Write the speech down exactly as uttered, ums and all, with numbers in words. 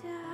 die.